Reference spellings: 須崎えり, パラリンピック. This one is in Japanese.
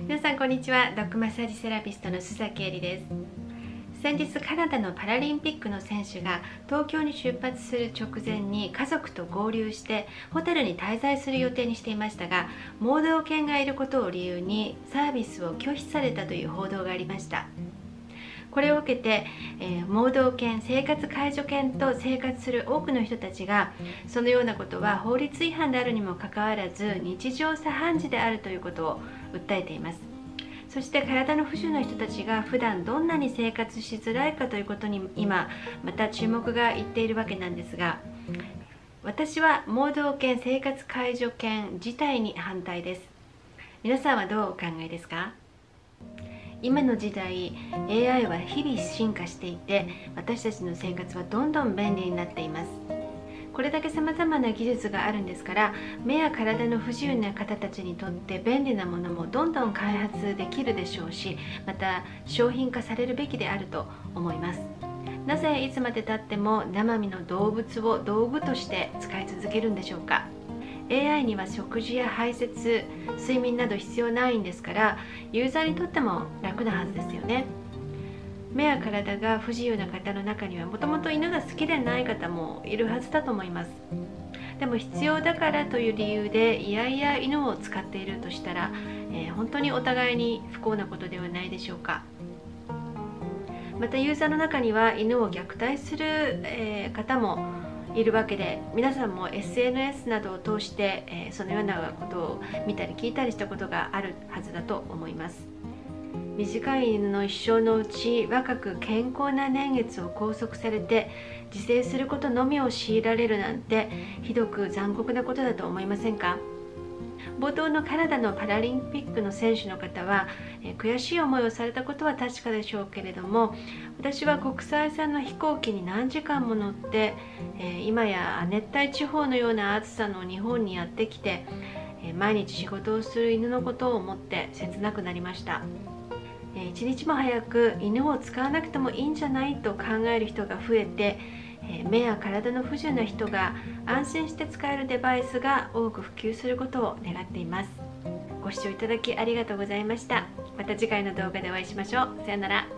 皆さんこんにちは。ドッグマッサージセラピストの須崎えりです。先日カナダのパラリンピックの選手が東京に出発する直前に家族と合流してホテルに滞在する予定にしていましたが、盲導犬がいることを理由にサービスを拒否されたという報道がありました。これを受けて、盲導犬、生活介助犬と生活する多くの人たちが、そのようなことは法律違反であるにもかかわらず日常茶飯事であるということを訴えています。そして体の不自由な人たちが普段どんなに生活しづらいかということに今また注目がいっているわけなんですが、私は盲導犬、生活介助犬自体に反対です。皆さんはどうお考えですか？今の時代 AI は日々進化していて、私たちの生活はどんどん便利になっています。これだけさまざまな技術があるんですから、目や体の不自由な方たちにとって便利なものもどんどん開発できるでしょうし、また商品化されるべきであると思います。なぜいつまでたっても生身の動物を道具として使い続けるんでしょうか？AI には食事や排泄、睡眠など必要ないんですから、ユーザーにとっても楽なはずですよね。目や体が不自由な方の中にはもともと犬が好きでない方もいるはずだと思います。でも必要だからという理由でいやいや犬を使っているとしたら、本当にお互いに不幸なことではないでしょうか。またユーザーの中には犬を虐待する、方もいるわけで、皆さんも SNS などを通して、そのようなことを見たり聞いたりしたことがあるはずだと思います。短い犬の一生のうち若く健康な年月を拘束されて自制することのみを強いられるなんて、ひどく残酷なことだと思いませんか？冒頭のカナダのパラリンピックの選手の方は、悔しい思いをされたことは確かでしょうけれども、私は国際線の飛行機に何時間も乗って、今や熱帯地方のような暑さの日本にやってきて、毎日仕事をする犬のことを思って切なくなりました。一日も早く犬を使わなくてもいいんじゃないと考える人が増えて、目や体の不自由な人が安心して使えるデバイスが多く普及することを願っています。ご視聴いただきありがとうございました。また次回の動画でお会いしましょう。さよなら。